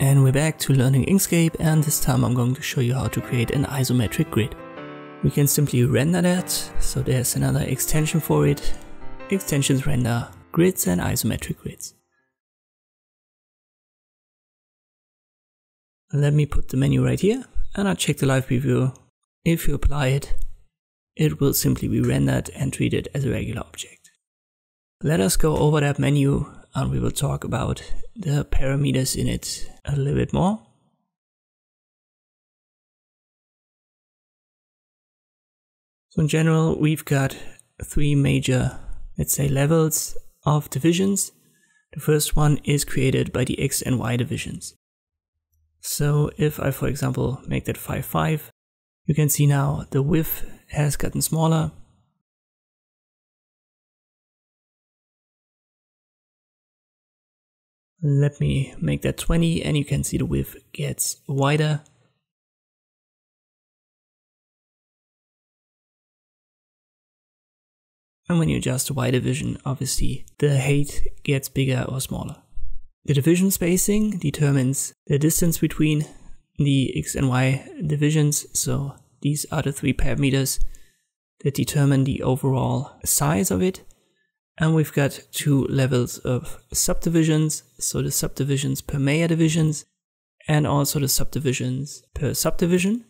And we're back to learning Inkscape, and this time I'm going to show you how to create an isometric grid. We can simply render that, so there's another extension for it. Extensions render grids and isometric grids. Let me put the menu right here, and I'll check the live preview. If you apply it, it will simply be rendered and treated as a regular object. Let us go over that menu, and we will talk about the parameters in it a little bit more. So in general, we've got three major, let's say, levels of divisions. The first one is created by the X and Y divisions. So if I, for example, make that 5, 5, you can see now the width has gotten smaller. Let me make that 20, and you can see the width gets wider. And when you adjust the Y division, obviously the height gets bigger or smaller. The division spacing determines the distance between the X and Y divisions. So these are the three parameters that determine the overall size of it. And we've got two levels of subdivisions, so the subdivisions per major divisions and also the subdivisions per subdivision.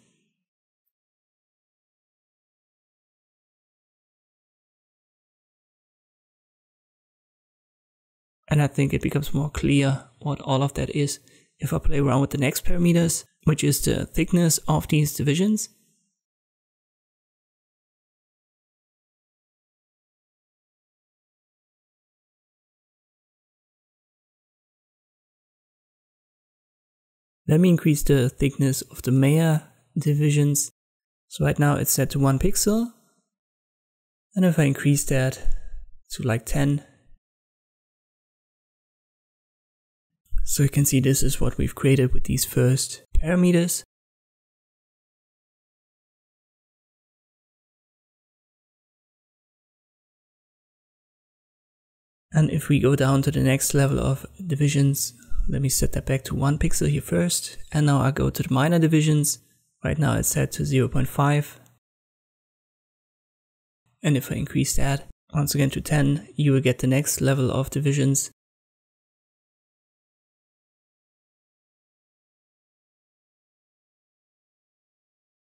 And I think it becomes more clear what all of that is if I play around with the next parameters, which is the thickness of these divisions. Let me increase the thickness of the major divisions. So right now it's set to 1 pixel. And if I increase that to like 10. So you can see this is what we've created with these first parameters. And if we go down to the next level of divisions, let me set that back to 1 pixel here first, and now I go to the minor divisions. Right now it's set to 0.5. And if I increase that once again to 10, you will get the next level of divisions.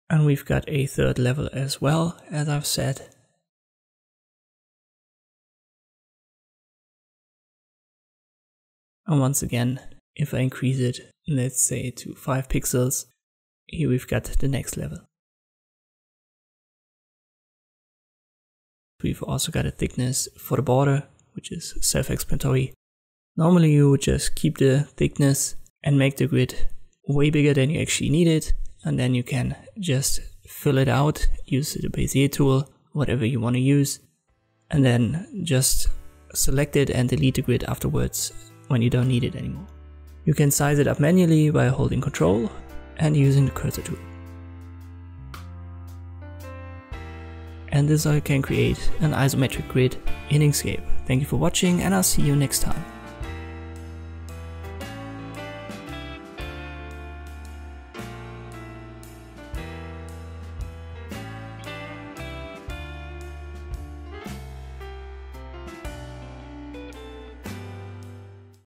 And we've got a third level as well, as I've said. And once again, if I increase it, let's say to 5 pixels, here we've got the next level. We've also got a thickness for the border, which is self-explanatory. Normally you would just keep the thickness and make the grid way bigger than you actually need it, and then you can just fill it out, use the Bezier tool, whatever you want to use, and then just select it and delete the grid afterwards when you don't need it anymore. You can size it up manually by holding Ctrl and using the cursor tool. And this is how you can create an isometric grid in Inkscape. Thank you for watching, and I'll see you next time.